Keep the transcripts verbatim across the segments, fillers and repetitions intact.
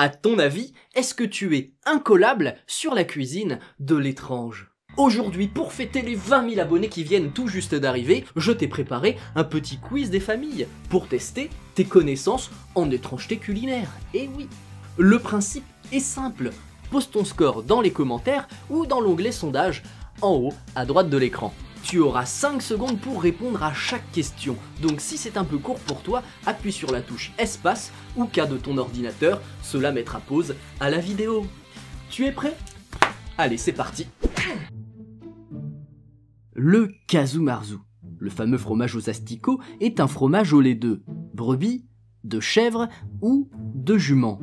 À ton avis, est-ce que tu es incollable sur la cuisine de l'étrange? Aujourd'hui, pour fêter les vingt mille abonnés qui viennent tout juste d'arriver, je t'ai préparé un petit quiz des familles pour tester tes connaissances en étrangeté culinaire. Et oui, le principe est simple. Pose ton score dans les commentaires ou dans l'onglet sondage en haut à droite de l'écran. Tu auras cinq secondes pour répondre à chaque question, donc si c'est un peu court pour toi, appuie sur la touche espace ou K de ton ordinateur, cela mettra pause à la vidéo. Tu es prêt? Allez, c'est parti. Le Kazumarzu, le fameux fromage aux asticots, est un fromage au lait de brebis, de chèvre ou de jument.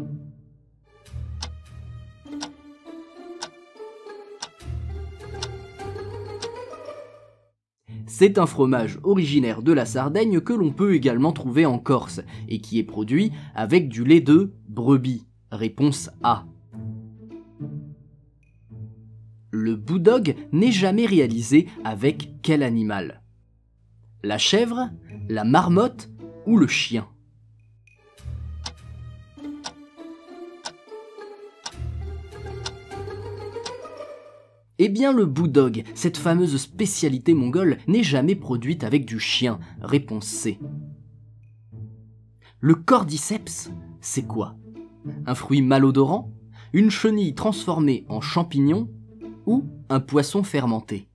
C'est un fromage originaire de la Sardaigne que l'on peut également trouver en Corse et qui est produit avec du lait de brebis. Réponse A. Le boodog n'est jamais réalisé avec quel animal? La chèvre, la marmotte ou le chien? Eh bien le boodog, cette fameuse spécialité mongole, n'est jamais produite avec du chien. Réponse C. Le cordyceps, c'est quoi? Un fruit malodorant? Une chenille transformée en champignon? Ou un poisson fermenté?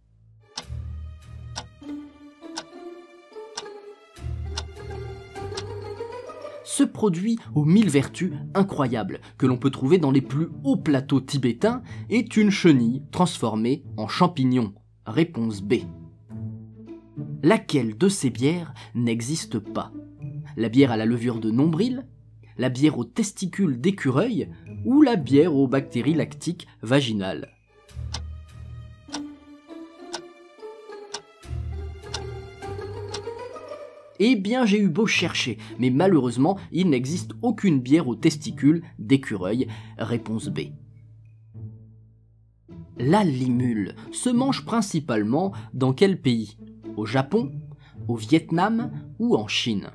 Ce produit aux mille vertus incroyables, que l'on peut trouver dans les plus hauts plateaux tibétains, est une chenille transformée en champignon. Réponse B. Laquelle de ces bières n'existe pas? La bière à la levure de nombril, la bière aux testicules d'écureuil ou la bière aux bactéries lactiques vaginales? Eh bien j'ai eu beau chercher, mais malheureusement il n'existe aucune bière aux testicules d'écureuil. Réponse B. La limule se mange principalement dans quel pays? Au Japon, au Vietnam ou en Chine?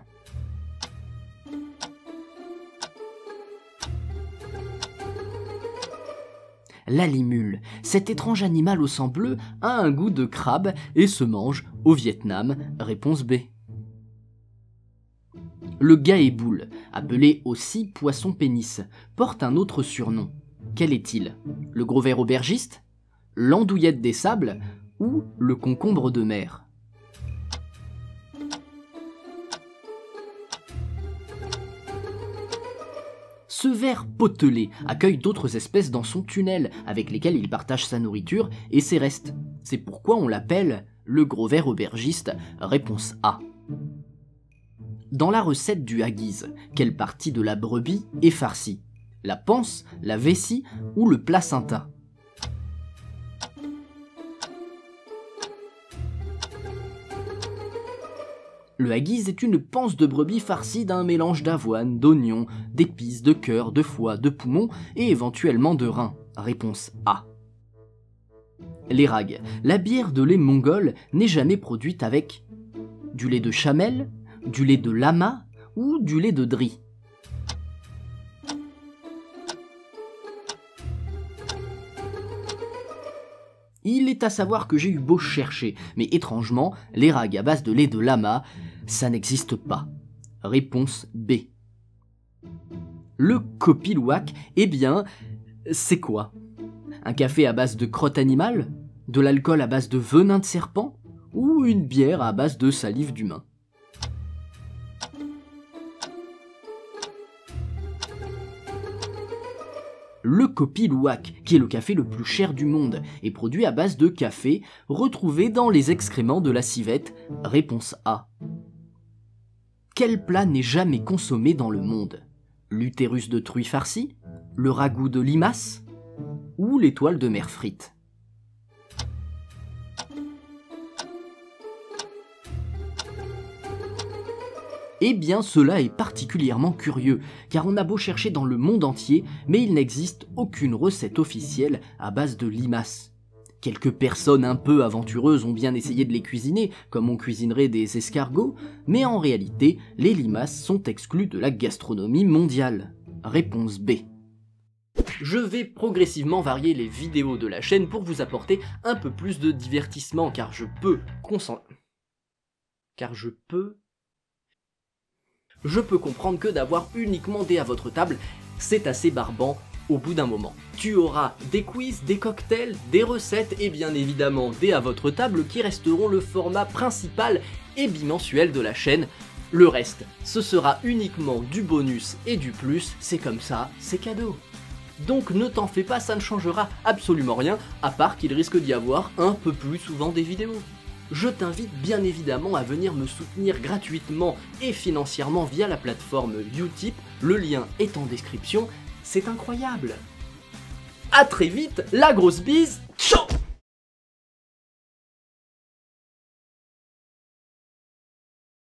La limule, cet étrange animal au sang bleu, a un goût de crabe et se mange au Vietnam. Réponse B. Le gaeboul, appelé aussi poisson pénis, porte un autre surnom. Quel est-il? Le gros ver aubergiste, l'andouillette des sables ou le concombre de mer? Ce ver potelé accueille d'autres espèces dans son tunnel, avec lesquelles il partage sa nourriture et ses restes. C'est pourquoi on l'appelle le gros ver aubergiste. Réponse A. Dans la recette du haggis, quelle partie de la brebis est farcie? La panse, la vessie ou le placenta? Le haggis est une panse de brebis farcie d'un mélange d'avoine, d'oignons, d'épices, de cœur, de foie, de poumons et éventuellement de reins. Réponse A. Les rags, la bière de lait mongole, n'est jamais produite avec du lait de chamelle, du lait de lama ou du lait de dri? Il est à savoir que j'ai eu beau chercher, mais étrangement, les rags à base de lait de lama, ça n'existe pas. Réponse B. Le kopi luwak, eh bien, c'est quoi? Un café à base de crotte animale? De l'alcool à base de venin de serpent? Ou une bière à base de salive d'humain? Le kopi luwak, qui est le café le plus cher du monde, est produit à base de café retrouvé dans les excréments de la civette. Réponse A. Quel plat n'est jamais consommé dans le monde? L'utérus de truie farci, le ragoût de limace ou l'étoile de mer frite? Eh bien cela est particulièrement curieux, car on a beau chercher dans le monde entier, mais il n'existe aucune recette officielle à base de limaces. Quelques personnes un peu aventureuses ont bien essayé de les cuisiner, comme on cuisinerait des escargots, mais en réalité, les limaces sont exclues de la gastronomie mondiale. Réponse B. je vais progressivement varier les vidéos de la chaîne pour vous apporter un peu plus de divertissement, car je peux concentrer. Car je peux... Je peux comprendre que d'avoir uniquement des à votre table, c'est assez barbant au bout d'un moment. Tu auras des quiz, des cocktails, des recettes et bien évidemment des à votre table qui resteront le format principal et bimensuel de la chaîne. Le reste, ce sera uniquement du bonus et du plus, c'est comme ça, c'est cadeau. Donc ne t'en fais pas, ça ne changera absolument rien, à part qu'il risque d'y avoir un peu plus souvent des vidéos. Je t'invite bien évidemment à venir me soutenir gratuitement et financièrement via la plateforme Utip, le lien est en description, c'est incroyable. A très vite, la grosse bise, ciao.